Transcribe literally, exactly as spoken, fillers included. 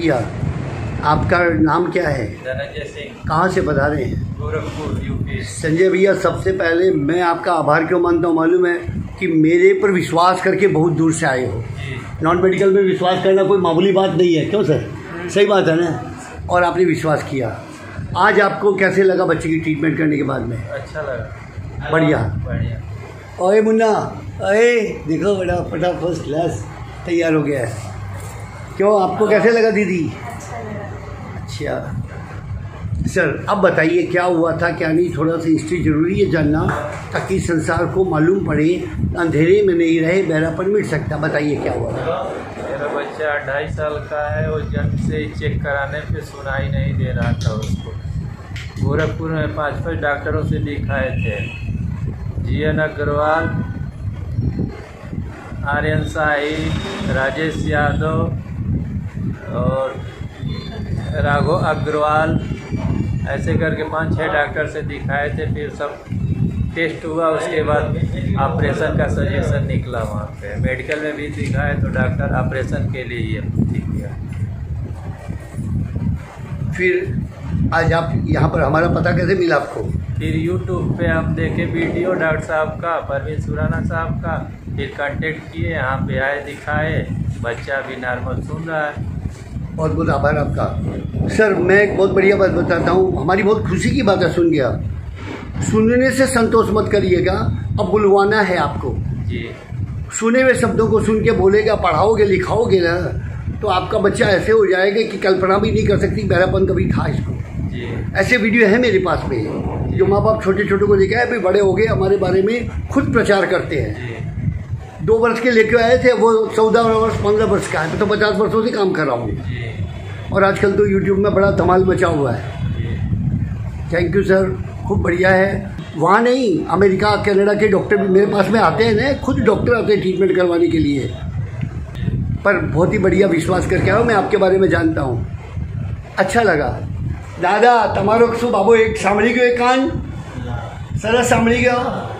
भैया आपका नाम क्या है? धनंजय सिंह। कहाँ से बता रहे हैं? गोरखपुर, यूपी। संजय भैया, सबसे पहले मैं आपका आभार क्यों मानता हूँ मालूम है कि मेरे पर विश्वास करके बहुत दूर से आए हो। नॉन मेडिकल में विश्वास करना कोई मामूली बात नहीं है, क्यों सर? सही बात है ना? और आपने विश्वास किया। आज आपको कैसे लगा बच्चे की ट्रीटमेंट करने के बाद में? अच्छा लगा, बढ़िया बढ़िया। ओए मुन्ना, अरे देखो बड़ा फटा फर्स्ट क्लास तैयार हो गया है। क्यों आपको कैसे लगा दीदी? अच्छा लगा। अच्छा सर, अब बताइए क्या हुआ था क्या नहीं, थोड़ा सा हिस्ट्री ज़रूरी है जानना ताकि संसार को मालूम पड़े, अंधेरे में नहीं रहे, बहरापन मिट सकता। बताइए क्या हुआ था? मेरा बच्चा ढाई साल का है और जन्म से चेक कराने पे सुनाई नहीं दे रहा था उसको। गोरखपुर में पाँच पाँच डॉक्टरों से दिखाए थे, जियन अग्रवाल, आर्यन साहिब, राजेश यादव और राघव अग्रवाल, ऐसे करके पाँच छः डॉक्टर से दिखाए थे। फिर सब टेस्ट हुआ, उसके बाद ऑपरेशन का सजेशन निकला। वहाँ पे मेडिकल में भी दिखाए तो डॉक्टर ऑपरेशन के लिए ये ठीक किया। फिर आज आप यहाँ पर हमारा पता कैसे मिला आपको? फिर यूट्यूब पे आप देखे वीडियो डॉक्टर साहब का, परवीन सुराना साहब का, फिर कांटेक्ट किए, यहाँ पे आए, दिखाए, बच्चा भी नॉर्मल सुन रहा है। बहुत बहुत आभार आपका। सर मैं एक बहुत बढ़िया बात बताता हूँ, हमारी बहुत खुशी की बात है सुन गया। सुनने से संतोष मत करिएगा, अब बुलवाना है आपको जी। सुने हुए शब्दों को सुन के बोलेगा, पढ़ाओगे, लिखाओगे ना, तो आपका बच्चा ऐसे हो जाएगा कि कल्पना भी नहीं कर सकती बहरापन कभी था इसको जी। ऐसे वीडियो है मेरे पास में, जो माँ बाप छोटे छोटे को लेकर आए, फिर बड़े हो गए, हमारे बारे में खुद प्रचार करते हैं। दो वर्ष के लेके आए थे वो चौदह वर्ष पंद्रह वर्ष का है, तो पचास वर्षों से काम कर रहा हूँ और आजकल तो यूट्यूब में बड़ा धमाल मचा हुआ है। थैंक यू सर, खूब बढ़िया है। वहाँ नहीं, अमेरिका कनाडा के डॉक्टर भी मेरे पास में आते हैं ना, खुद डॉक्टर आते हैं ट्रीटमेंट करवाने के लिए। पर बहुत ही बढ़िया विश्वास करके आया, मैं आपके बारे में जानता हूँ, अच्छा लगा। दादा तमारो शू बाबो एक सांभी गए कान सरस सांभी गया।